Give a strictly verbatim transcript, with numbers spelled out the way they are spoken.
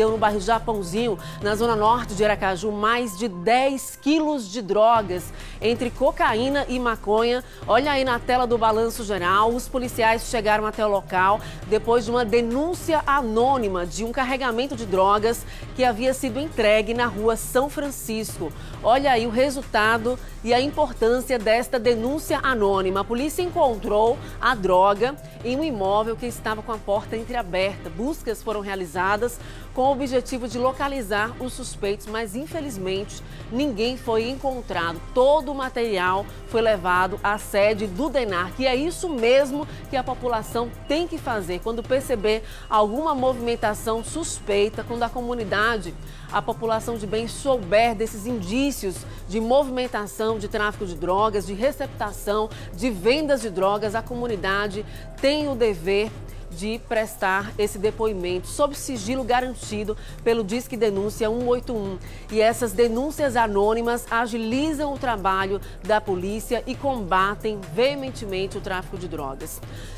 No bairro Japãozinho, na zona norte de Aracaju, mais de dez quilos de drogas, entre cocaína e maconha. Olha aí na tela do Balanço Geral, os policiais chegaram até o local depois de uma denúncia anônima de um carregamento de drogas que havia sido entregue na rua São Francisco. Olha aí o resultado e a importância desta denúncia anônima. A polícia encontrou a droga em um imóvel que estava com a porta entreaberta. Buscas foram realizadas com com o objetivo de localizar os suspeitos, mas infelizmente ninguém foi encontrado. Todo o material foi levado à sede do denar, que é isso mesmo que a população tem que fazer. Quando perceber alguma movimentação suspeita, quando a comunidade, a população de bem souber desses indícios de movimentação, de tráfico de drogas, de receptação, de vendas de drogas, a comunidade tem o dever de prestar esse depoimento sob sigilo garantido pelo Disque Denúncia um oito um. E essas denúncias anônimas agilizam o trabalho da polícia e combatem veementemente o tráfico de drogas.